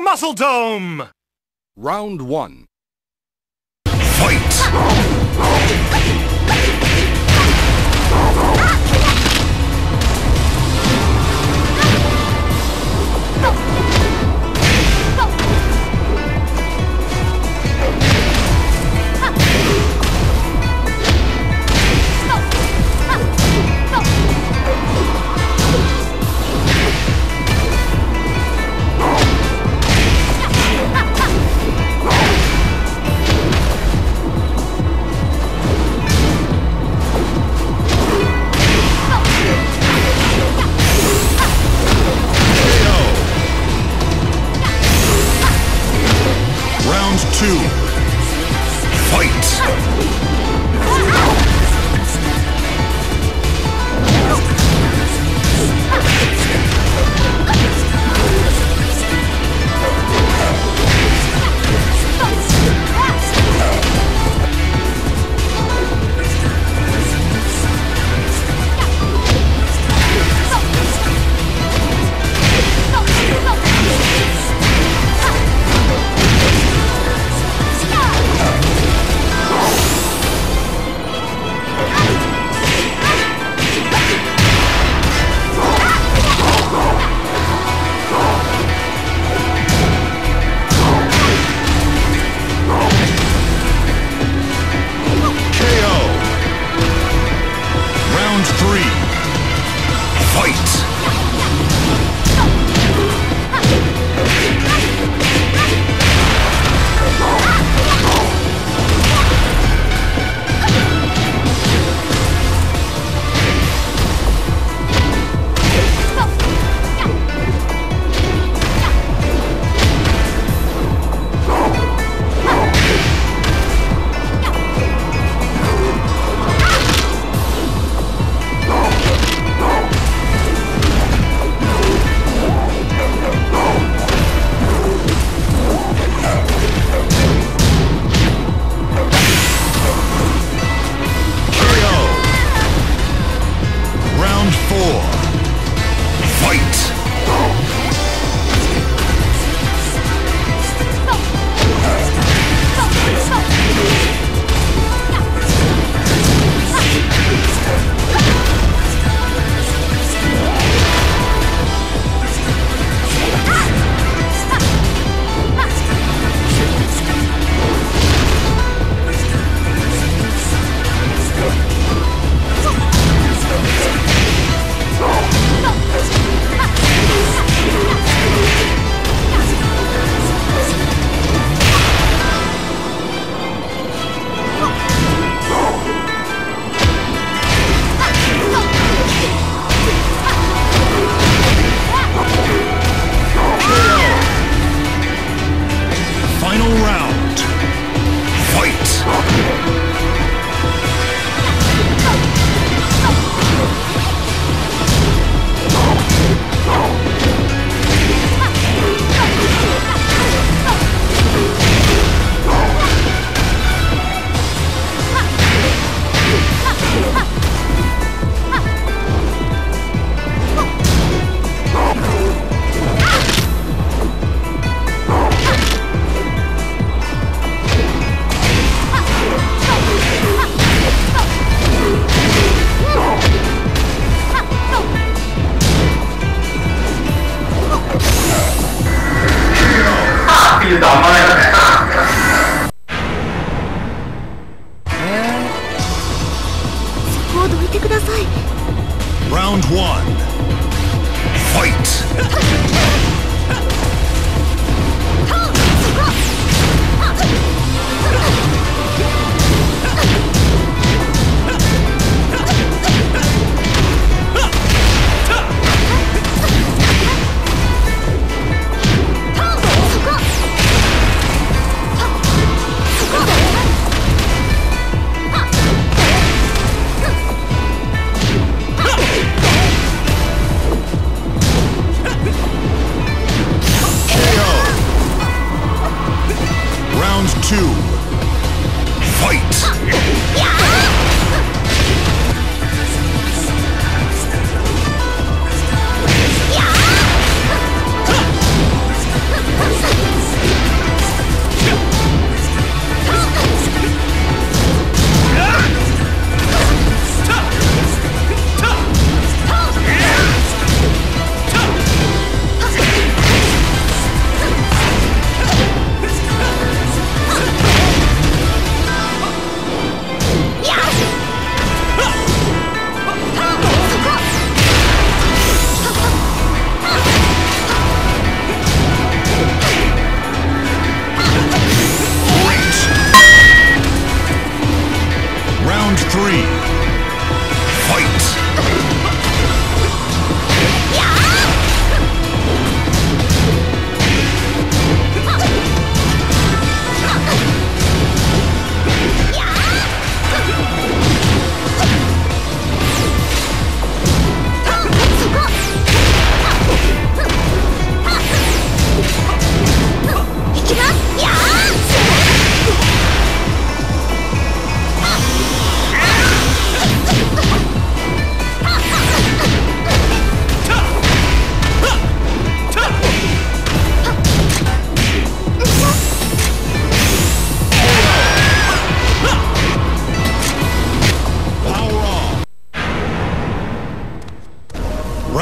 the Muscle Dome! Round one.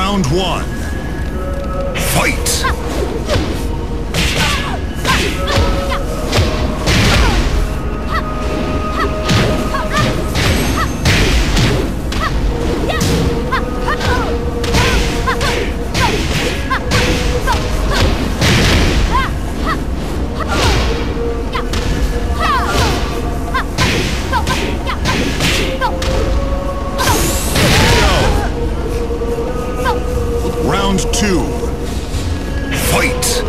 Round one. Fight! Round two. Fight!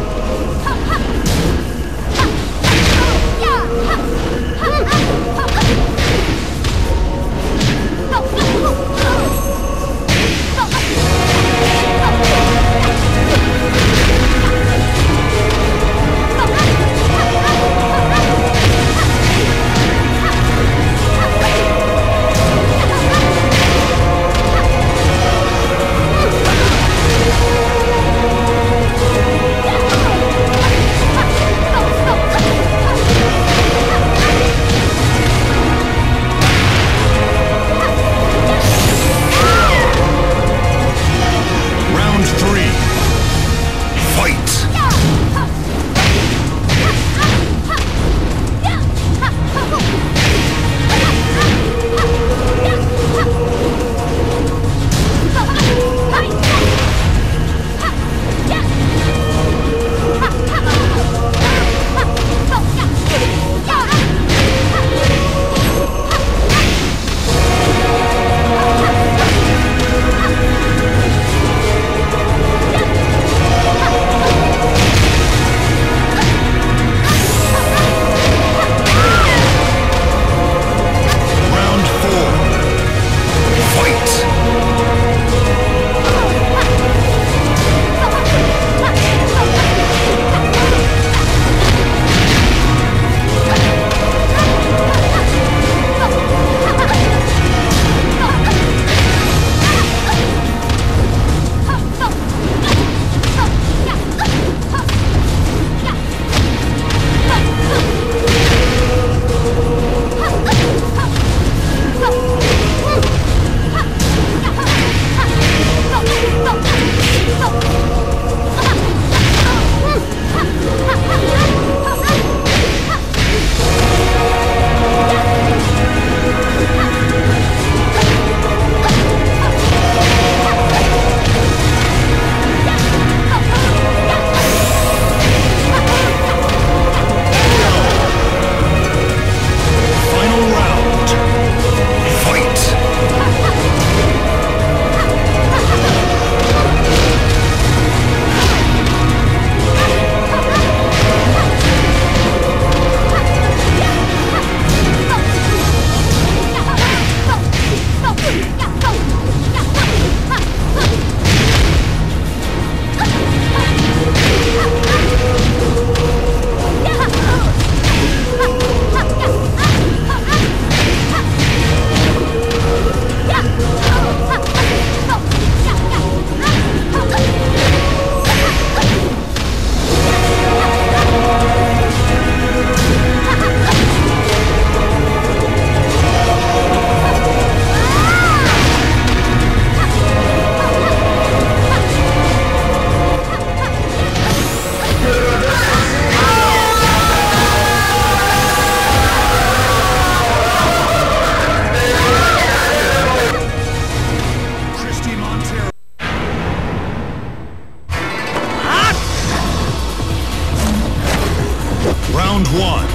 Round one.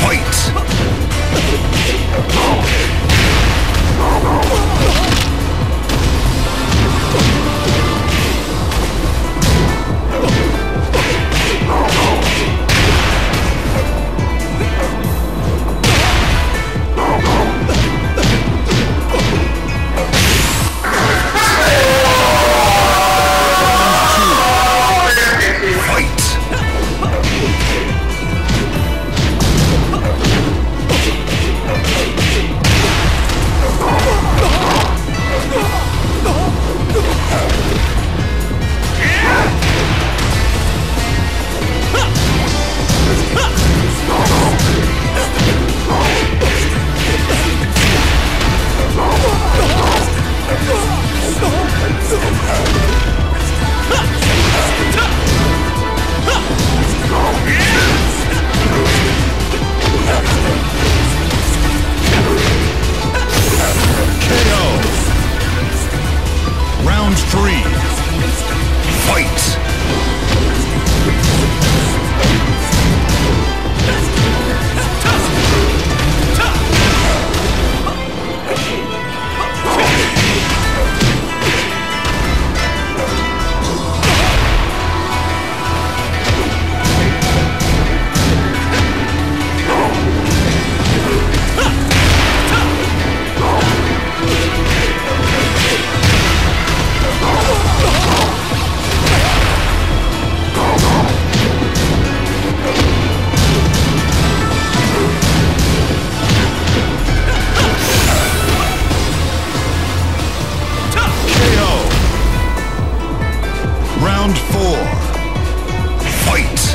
Fight! Round 4. Fight!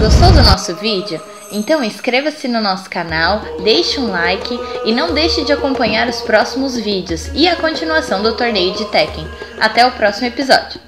Gostou do nosso vídeo? Então inscreva-se no nosso canal, deixe um like e não deixe de acompanhar os próximos vídeos e a continuação do torneio de Tekken. Até o próximo episódio!